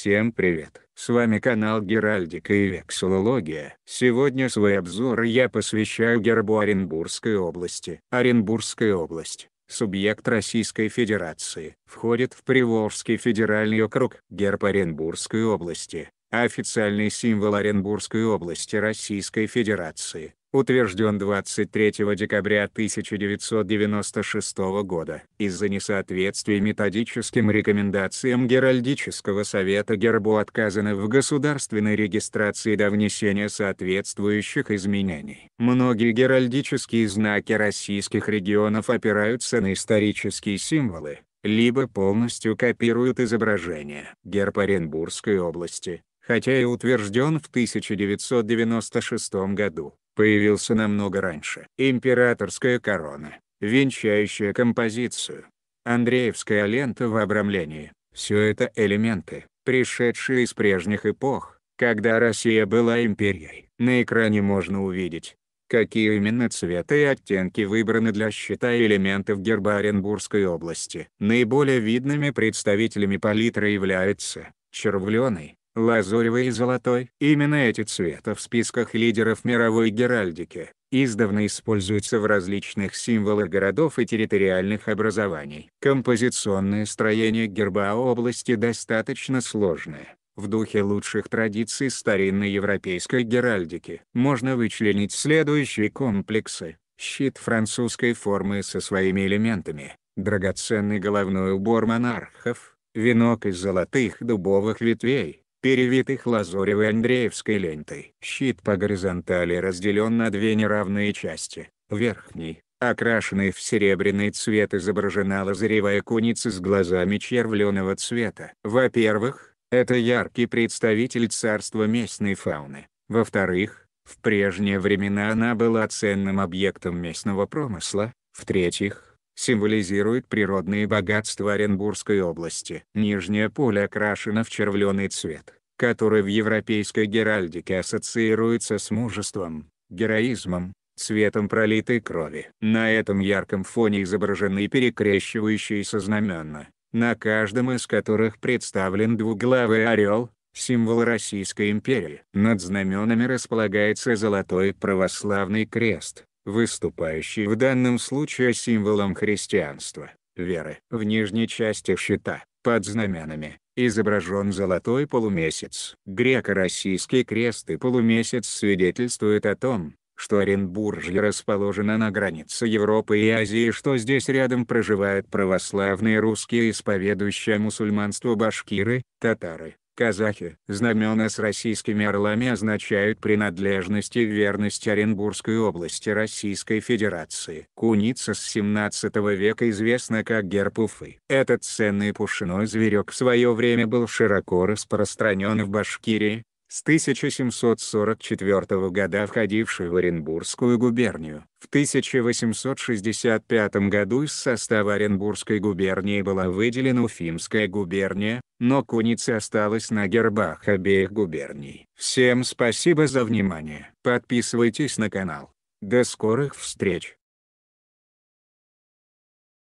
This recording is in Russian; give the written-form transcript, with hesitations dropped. Всем привет! С вами канал Геральдика и Вексиллология. Сегодня свои обзоры я посвящаю гербу Оренбургской области. Оренбургская область — субъект Российской Федерации, входит в Приволжский федеральный округ. Герб Оренбургской области — официальный символ Оренбургской области Российской Федерации, утвержден 23 декабря 1996 года. Из-за несоответствия методическим рекомендациям Геральдического совета гербу отказано в государственной регистрации до внесения соответствующих изменений. Многие геральдические знаки российских регионов опираются на исторические символы, либо полностью копируют изображение. Герб Оренбургской области, хотя и утвержден в 1996 году, появился намного раньше. Императорская корона, венчающая композицию, Андреевская лента в обрамлении – все это элементы, пришедшие из прежних эпох, когда Россия была империей. На экране можно увидеть, какие именно цвета и оттенки выбраны для счета элементов герба Оренбургской области. Наиболее видными представителями палитры являются червленый, лазуревый и золотой. Именно эти цвета в списках лидеров мировой геральдики, издавна используются в различных символах городов и территориальных образований. Композиционное строение герба области достаточно сложное. В духе лучших традиций старинной европейской геральдики можно вычленить следующие комплексы: щит французской формы со своими элементами, драгоценный головной убор монархов, венок из золотых дубовых ветвей, перевитых лазоревой андреевской лентой. Щит по горизонтали разделен на две неравные части. В верхней, окрашенной в серебряный цвет, изображена лазоревая куница с глазами червленого цвета. Во-первых, это яркий представитель царства местной фауны. Во-вторых, в прежние времена она была ценным объектом местного промысла. В-третьих, символизирует природные богатства Оренбургской области. Нижнее поле окрашено в червленый цвет, который в европейской геральдике ассоциируется с мужеством, героизмом, цветом пролитой крови. На этом ярком фоне изображены перекрещивающиеся знамена, на каждом из которых представлен двуглавый орел, символ Российской империи. Над знаменами располагается золотой православный крест, выступающий в данном случае символом христианства, веры. В нижней части щита, под знаменами, изображен золотой полумесяц. Греко-российский крест и полумесяц свидетельствуют о том, что Оренбуржье расположено на границе Европы и Азии, и что здесь рядом проживают православные русские, исповедующие мусульманство башкиры, татары, казахи. Знамена с российскими орлами означают принадлежность и верность Оренбургской области Российской Федерации. Куница с 17 века известна как герб Уфы. Этот ценный пушной зверек в свое время был широко распространен в Башкирии, с 1744 года входивший в Оренбургскую губернию. В 1865 году из состава Оренбургской губернии была выделена Уфимская губерния, но куница осталась на гербах обеих губерний. Всем спасибо за внимание. Подписывайтесь на канал. До скорых встреч.